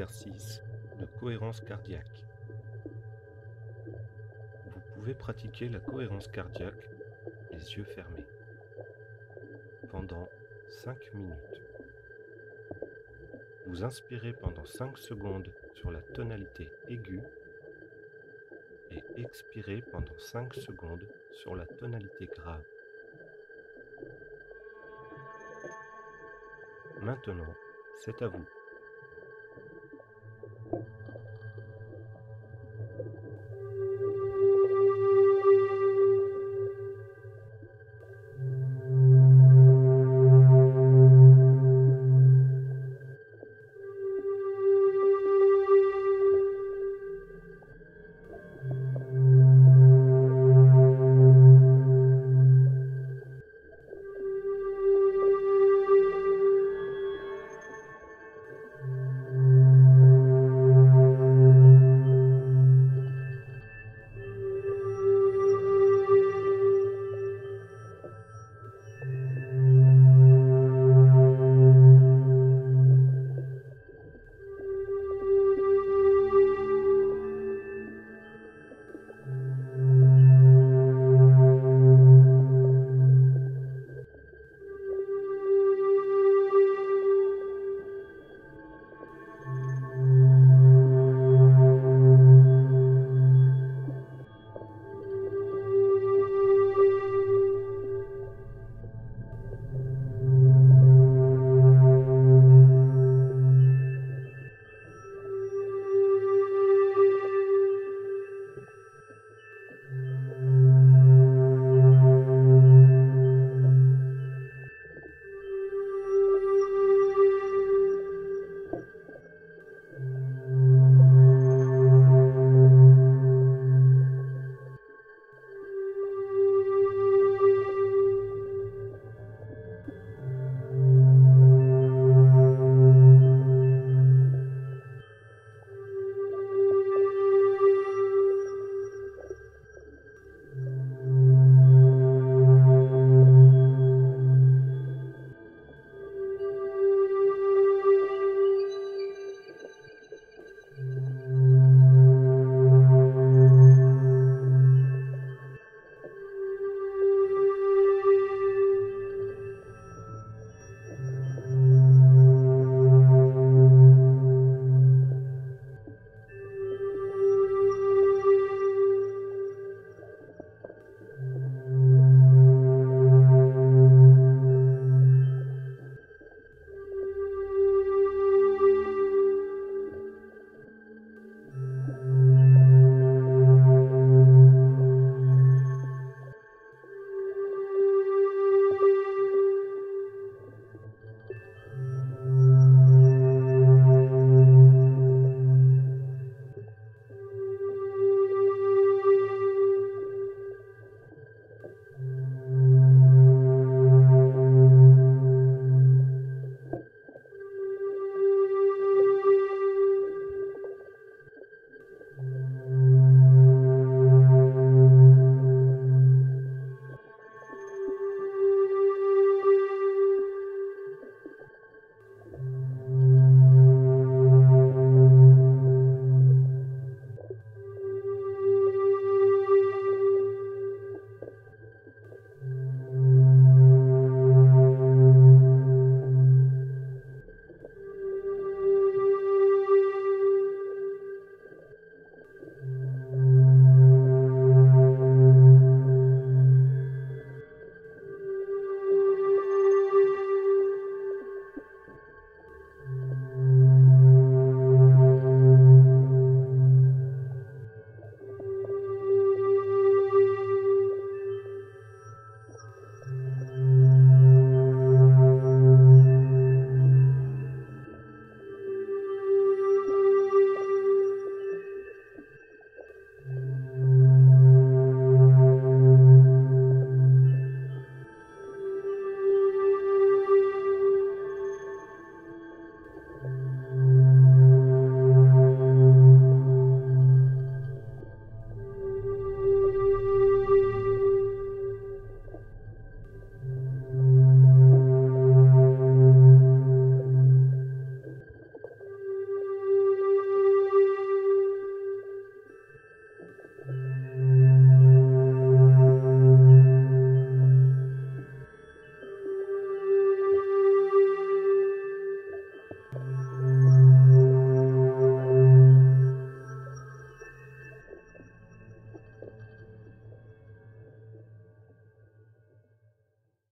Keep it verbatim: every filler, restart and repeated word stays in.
exercices de cohérence cardiaque. Vous pouvez pratiquer la cohérence cardiaque les yeux fermés pendant cinq minutes. Vous inspirez pendant cinq secondes sur la tonalité aiguë et expirez pendant cinq secondes sur la tonalité grave. Maintenant, c'est à vous.